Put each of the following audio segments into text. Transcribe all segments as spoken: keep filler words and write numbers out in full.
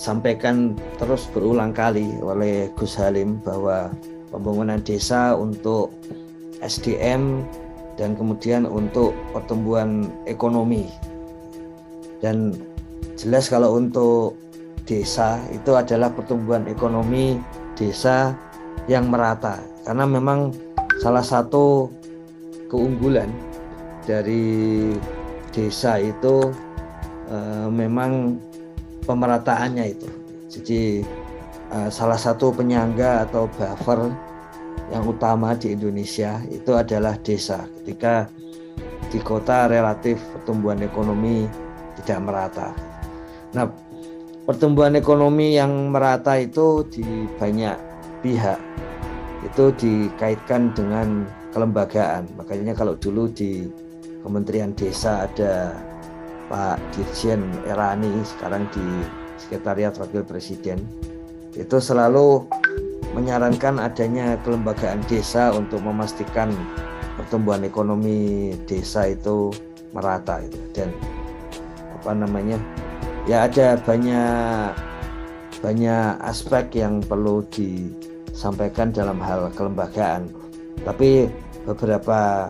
disampaikan terus berulang kali oleh Gus Halim bahwa pembangunan desa untuk S D M dan kemudian untuk pertumbuhan ekonomi. Dan jelas kalau untuk desa itu adalah pertumbuhan ekonomi desa yang merata, karena memang salah satu keunggulan dari desa itu e, memang pemerataannya itu. Jadi e, salah satu penyangga atau buffer yang utama di Indonesia itu adalah desa. Ketika di kota relatif pertumbuhan ekonomi tidak merata. Nah, pertumbuhan ekonomi yang merata itu di banyak pihak itu dikaitkan dengan kelembagaan. Makanya kalau dulu di Kementerian Desa ada Pak Dirjen Erani, sekarang di Sekretariat Wakil Presiden, itu selalu menyarankan adanya kelembagaan desa untuk memastikan pertumbuhan ekonomi desa itu merata itu. Dan apa namanya, ya ada banyak banyak aspek yang perlu disampaikan dalam hal kelembagaan, tapi beberapa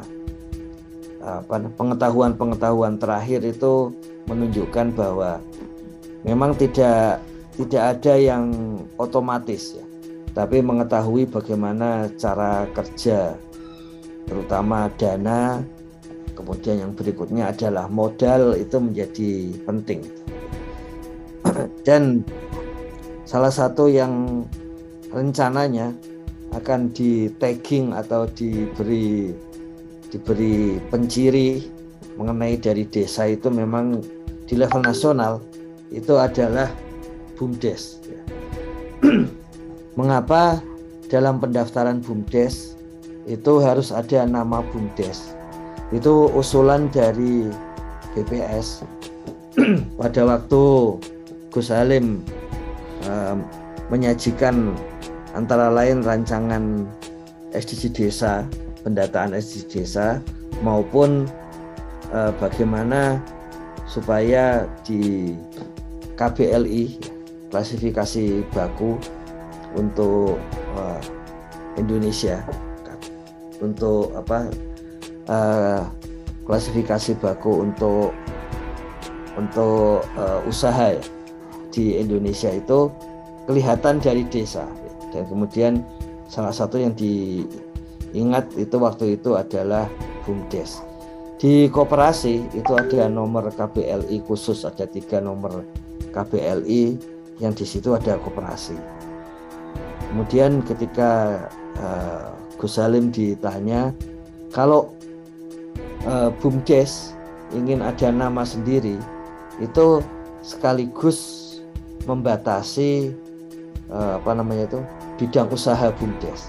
pengetahuan-pengetahuan terakhir itu menunjukkan bahwa memang tidak tidak ada yang otomatis ya, tapi mengetahui bagaimana cara kerja, terutama dana, kemudian yang berikutnya adalah modal, itu menjadi penting. Dan salah satu yang rencananya akan di tagging atau diberi diberi penciri mengenai dari desa itu memang di level nasional itu adalah BUMDES. Mengapa dalam pendaftaran BUMDES itu harus ada nama BUMDES? Itu usulan dari B P S pada waktu Gus Halim eh, menyajikan antara lain rancangan S D G Desa, pendataan S D G Desa, maupun eh, bagaimana supaya di K B L I, klasifikasi baku untuk eh, Indonesia, untuk apa eh, klasifikasi baku untuk untuk eh, usaha ya, di Indonesia itu kelihatan dari desa. Dan kemudian salah satu yang diingat itu waktu itu adalah BUMDES. Di koperasi itu ada nomor K B L I khusus, ada tiga nomor K B L I yang di situ ada koperasi. Kemudian ketika uh, Gus Salim ditanya kalau uh, BUMDES ingin ada nama sendiri, itu sekaligus membatasi uh, apa namanya itu bidang usaha BUMDES.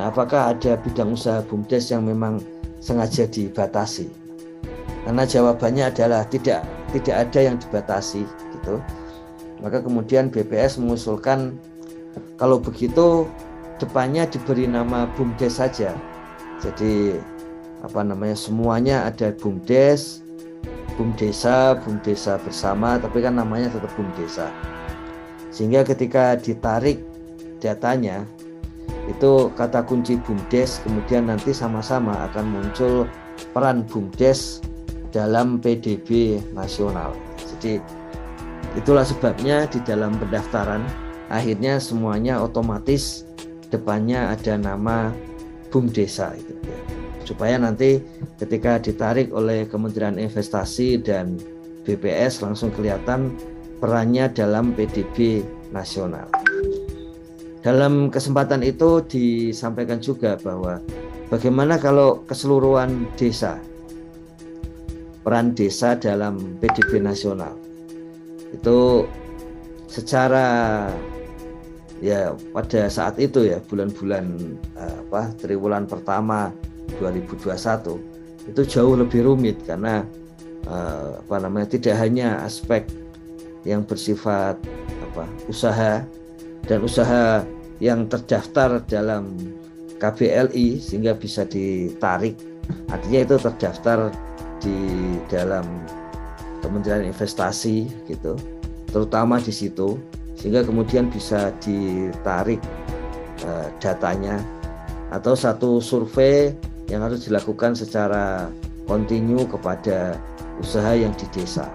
Nah, apakah ada bidang usaha BUMDES yang memang sengaja dibatasi? Karena jawabannya adalah tidak, tidak ada yang dibatasi gitu. Maka kemudian B P S mengusulkan kalau begitu depannya diberi nama BUMDES saja. Jadi apa namanya, semuanya ada BUMDES, BUMDESA, BUMDESA bersama, tapi kan namanya tetap BUMDESA. Sehingga ketika ditarik datanya itu kata kunci BUMDES, kemudian nanti sama-sama akan muncul peran BUMDES dalam P D B nasional. Jadi itulah sebabnya di dalam pendaftaran akhirnya semuanya otomatis depannya ada nama BUMDESA itu ya. Supaya nanti ketika ditarik oleh Kementerian Investasi dan B P S langsung kelihatan perannya dalam P D B nasional. Dalam kesempatan itu disampaikan juga bahwa bagaimana kalau keseluruhan desa, peran desa dalam P D B nasional itu secara ya pada saat itu ya bulan-bulan apa triwulan pertama dua ribu dua puluh satu itu jauh lebih rumit, karena apa namanya tidak hanya aspek yang bersifat apa usaha dan usaha yang terdaftar dalam K B L I sehingga bisa ditarik, artinya itu terdaftar di dalam Kementerian Investasi gitu, terutama di situ sehingga kemudian bisa ditarik uh, datanya, atau satu survei yang harus dilakukan secara kontinu kepada usaha yang di desa.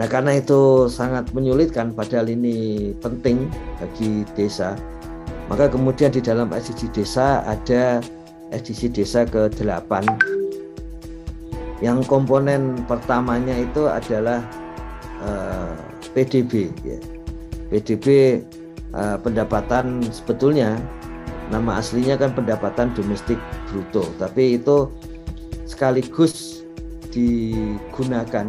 Nah, karena itu sangat menyulitkan, padahal ini penting bagi desa. Maka kemudian di dalam S D G Desa ada S D G Desa ke delapan, yang komponen pertamanya itu adalah uh, P D B. Ya. P D B uh, pendapatan, sebetulnya nama aslinya kan pendapatan domestik bruto, tapi itu sekaligus digunakan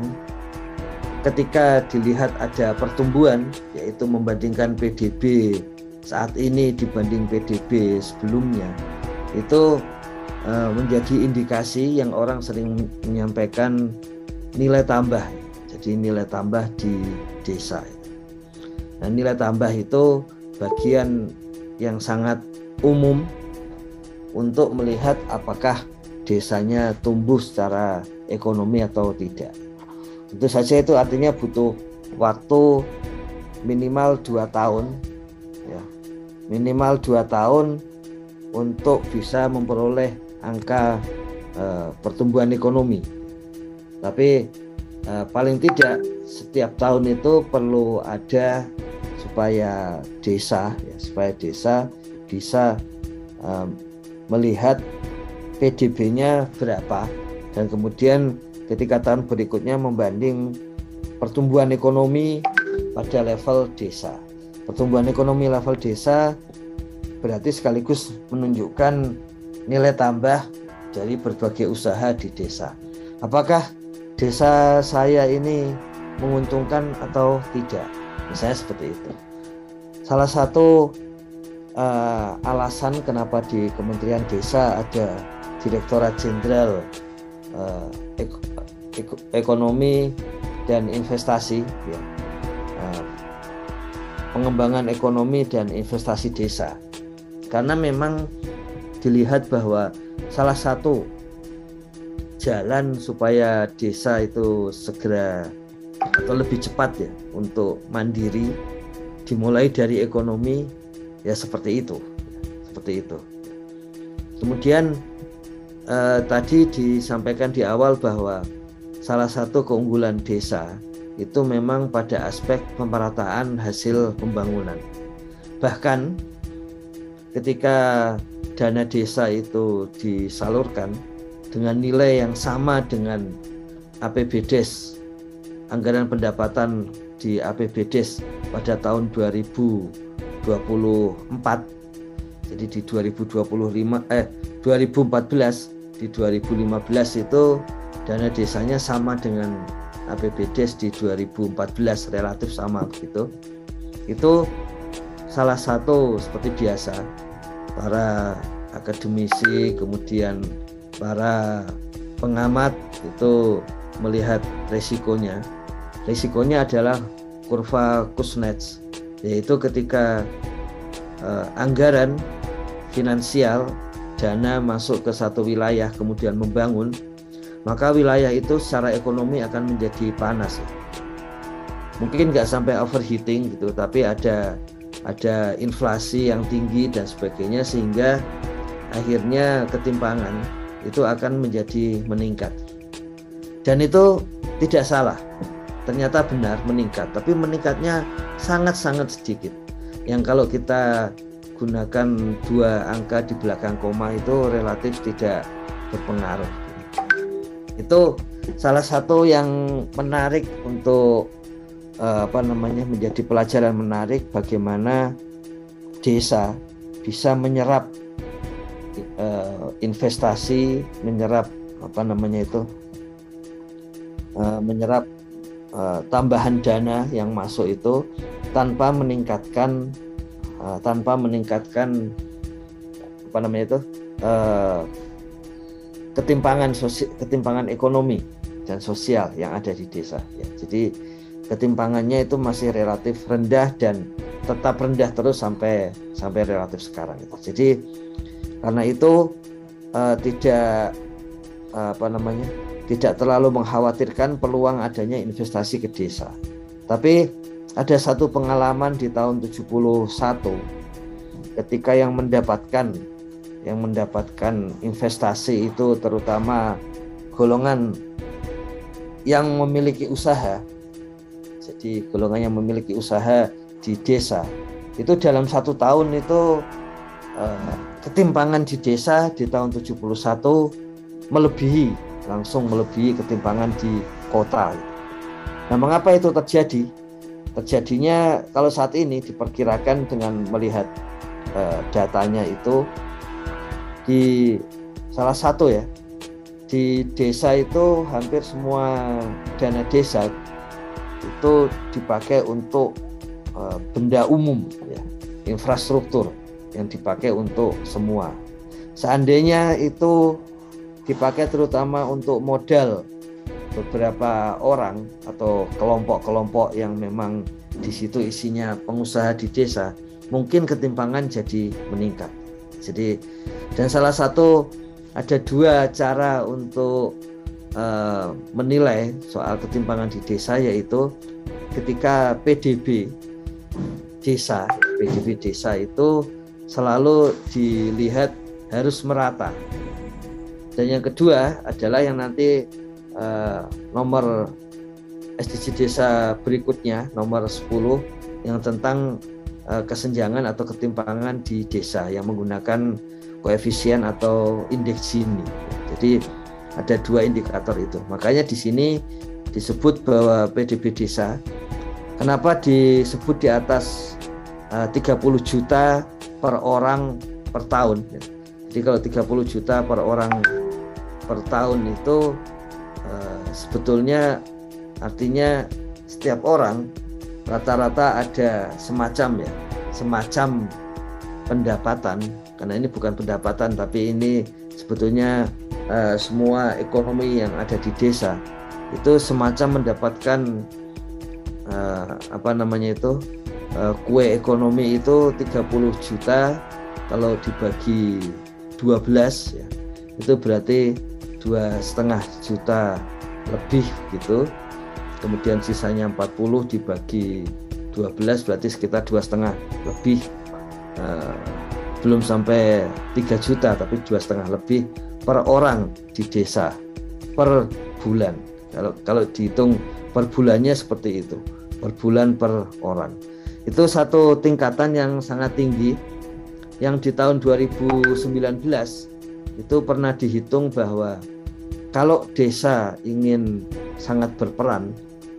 ketika dilihat ada pertumbuhan, yaitu membandingkan P D B saat ini dibanding P D B sebelumnya. Itu uh, menjadi indikasi yang orang sering menyampaikan nilai tambah, jadi nilai tambah di desa. Nah, nilai tambah itu bagian yang sangat umum untuk melihat apakah desanya tumbuh secara ekonomi atau tidak. Tentu saja itu artinya butuh waktu minimal dua tahun, ya, minimal dua tahun untuk bisa memperoleh angka eh, pertumbuhan ekonomi. Tapi eh, paling tidak setiap tahun itu perlu ada supaya desa ya, supaya desa bisa um, melihat P D B-nya berapa, dan kemudian ketika tahun berikutnya membanding pertumbuhan ekonomi pada level desa. Pertumbuhan ekonomi level desa berarti sekaligus menunjukkan nilai tambah dari berbagai usaha di desa. Apakah desa saya ini menguntungkan atau tidak? Misalnya seperti itu. Salah satu Uh, alasan kenapa di Kementerian Desa ada Direktorat Jenderal uh, Eko, Eko, Ekonomi dan Investasi, ya. uh, Pengembangan Ekonomi dan Investasi Desa, karena memang dilihat bahwa salah satu jalan supaya desa itu segera atau lebih cepat ya untuk mandiri dimulai dari ekonomi. Ya seperti itu, seperti itu. Kemudian eh, tadi disampaikan di awal bahwa salah satu keunggulan desa itu memang pada aspek pemerataan hasil pembangunan. Bahkan ketika dana desa itu disalurkan dengan nilai yang sama dengan A P B Des, anggaran pendapatan di A P B Des pada tahun dua ribu dua puluh empat, jadi di dua ribu dua puluh lima eh dua ribu empat belas di dua ribu lima belas itu dana desanya sama dengan A P B Des di dua ribu empat belas, relatif sama begitu. Itu salah satu, seperti biasa para akademisi kemudian para pengamat itu melihat resikonya. Resikonya adalah kurva Kuznets, yaitu ketika eh, anggaran finansial dana masuk ke satu wilayah kemudian membangun, maka wilayah itu secara ekonomi akan menjadi panas. Mungkin nggak sampai overheating gitu, tapi ada ada inflasi yang tinggi dan sebagainya, sehingga akhirnya ketimpangan itu akan menjadi meningkat. Dan itu tidak salah, ternyata benar meningkat, tapi meningkatnya sangat-sangat sedikit. Yang kalau kita gunakan dua angka di belakang koma itu relatif tidak berpengaruh. Itu salah satu yang menarik untuk apa namanya menjadi pelajaran menarik, bagaimana desa bisa menyerap investasi, menyerap apa namanya itu menyerap Uh, tambahan dana yang masuk itu tanpa meningkatkan uh, tanpa meningkatkan apa namanya itu uh, ketimpangan sosial, ketimpangan ekonomi dan sosial yang ada di desa. Ya, jadi ketimpangannya itu masih relatif rendah dan tetap rendah terus sampai sampai relatif sekarang. Gitu. Jadi karena itu uh, tidak uh, apa namanya. tidak terlalu mengkhawatirkan peluang adanya investasi ke desa. Tapi Ada satu pengalaman di tahun tujuh puluh satu ketika yang mendapatkan yang mendapatkan investasi itu terutama golongan yang memiliki usaha. Jadi golongan yang memiliki usaha di desa itu dalam satu tahun itu eh, ketimpangan di desa di tahun tujuh puluh satu melebihi langsung melebihi ketimpangan di kota. Nah, mengapa itu terjadi? Terjadinya kalau saat ini diperkirakan dengan melihat eh, datanya itu di salah satu ya di desa itu hampir semua dana desa itu dipakai untuk uh, benda umum ya, infrastruktur yang dipakai untuk semua. Seandainya itu dipakai terutama untuk modal beberapa orang atau kelompok-kelompok yang memang di situ isinya pengusaha di desa, mungkin ketimpangan jadi meningkat. Jadi dan salah satu ada dua cara untuk menilai soal ketimpangan di desa, yaitu ketika P D B desa, P D B desa itu selalu dilihat harus merata. Dan yang kedua adalah yang nanti uh, nomor S D G desa berikutnya, nomor sepuluh, yang tentang uh, kesenjangan atau ketimpangan di desa yang menggunakan koefisien atau indeks Gini. Jadi ada dua indikator itu. Makanya di sini disebut bahwa P D B desa. Kenapa disebut di atas uh, tiga puluh juta per orang per tahun? Jadi kalau tiga puluh juta per orang per tahun itu uh, sebetulnya artinya setiap orang rata-rata ada semacam ya, semacam pendapatan. Karena ini bukan pendapatan, tapi ini sebetulnya Uh, semua ekonomi yang ada di desa itu semacam mendapatkan uh, apa namanya itu uh, kue ekonomi itu tiga puluh juta kalau dibagi dua belas ya, itu berarti dua setengah juta lebih gitu. Kemudian sisanya empat puluh dibagi dua belas berarti sekitar dua setengah lebih, uh, belum sampai tiga juta tapi dua setengah lebih per orang di desa per bulan. Kalau kalau dihitung per bulannya seperti itu, per bulan per orang. Itu satu tingkatan yang sangat tinggi yang di tahun dua ribu sembilan belas itu pernah dihitung bahwa kalau desa ingin sangat berperan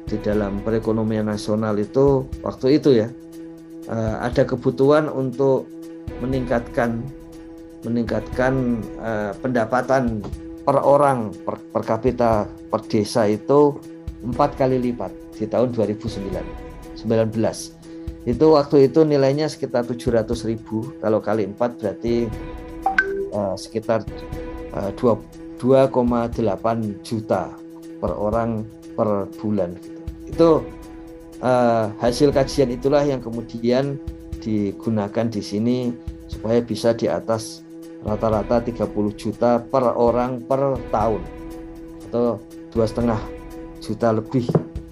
di dalam perekonomian nasional itu waktu itu ya ada kebutuhan untuk meningkatkan meningkatkan uh, pendapatan per orang per, per kapita per desa itu empat kali lipat di tahun dua ribu sembilan belas. Itu waktu itu nilainya sekitar tujuh ratus ribu, kalau kali empat berarti uh, sekitar uh, dua koma delapan juta per orang per bulan gitu. Itu uh, hasil kajian itulah yang kemudian digunakan di sini supaya bisa di atas rata-rata tiga puluh juta per orang per tahun atau dua setengah juta lebih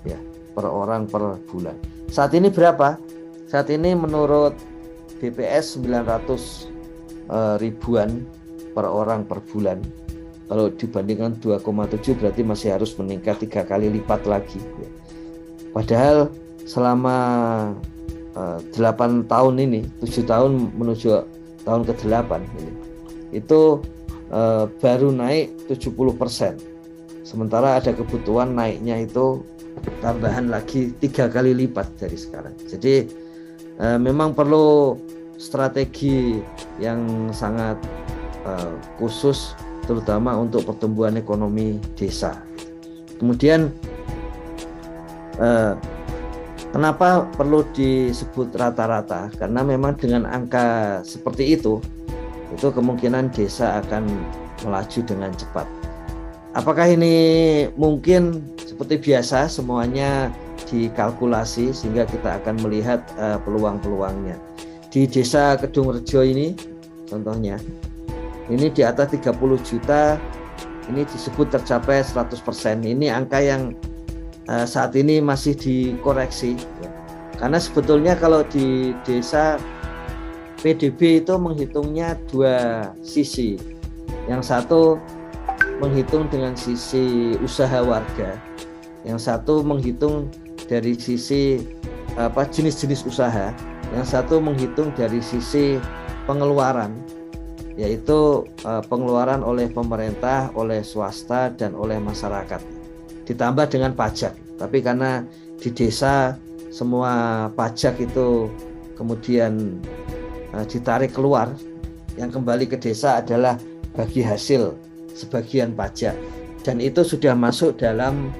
ya per orang per bulan. Saat ini berapa? Saat ini menurut B P S sembilan ratus ribuan per orang per bulan. Kalau dibandingkan dua koma tujuh berarti masih harus meningkat tiga kali lipat lagi. Padahal selama delapan tahun ini, tujuh tahun menuju tahun ke-delapan ini, itu eh, baru naik tujuh puluh persen. Sementara ada kebutuhan naiknya itu tambahan lagi tiga kali lipat dari sekarang. Jadi eh, memang perlu strategi yang sangat eh, khusus terutama untuk pertumbuhan ekonomi desa. Kemudian eh, kenapa perlu disebut rata-rata? Karena memang dengan angka seperti itu, itu kemungkinan desa akan melaju dengan cepat. Apakah ini mungkin seperti biasa semuanya dikalkulasi sehingga kita akan melihat uh, peluang-peluangnya. Di desa Kedung Rejo ini contohnya, ini di atas tiga puluh juta, ini disebut tercapai seratus persen. Ini angka yang Uh, saat ini masih dikoreksi ya. Karena sebetulnya kalau di desa P D B itu menghitungnya dua sisi. Yang satu menghitung dengan sisi usaha warga, yang satu menghitung dari sisi apa jenis-jenis usaha, yang satu menghitung dari sisi pengeluaran, yaitu uh, pengeluaran oleh pemerintah, oleh swasta, dan oleh masyarakat, ditambah dengan pajak. Tapi karena di desa semua pajak itu kemudian uh, ditarik keluar, yang kembali ke desa adalah bagi hasil sebagian pajak, dan itu sudah masuk dalam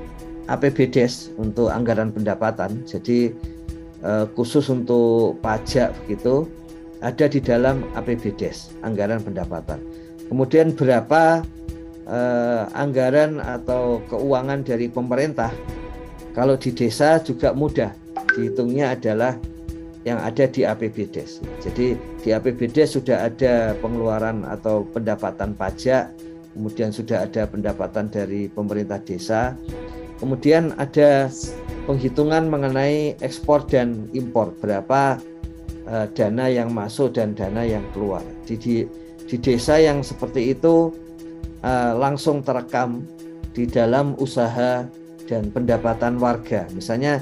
A P B Des untuk anggaran pendapatan. Jadi uh, khusus untuk pajak begitu ada di dalam A P B Des, anggaran pendapatan. Kemudian berapa eh, anggaran atau keuangan dari pemerintah, kalau di desa juga mudah, dihitungnya adalah yang ada di A P B Des. Jadi di A P B Des sudah ada pengeluaran atau pendapatan pajak, kemudian sudah ada pendapatan dari pemerintah desa, kemudian ada penghitungan mengenai ekspor dan impor, berapa dana yang masuk dan dana yang keluar. Di, di, di desa yang seperti itu uh, langsung terekam di dalam usaha dan pendapatan warga. Misalnya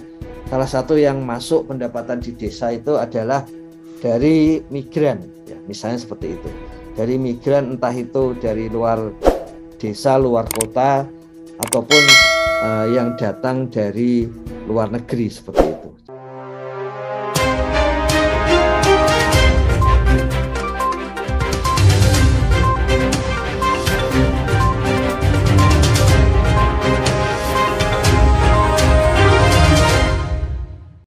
salah satu yang masuk pendapatan di desa itu adalah dari migran, ya, misalnya seperti itu. Dari migran, entah itu dari luar desa, luar kota, ataupun uh, yang datang dari luar negeri seperti itu.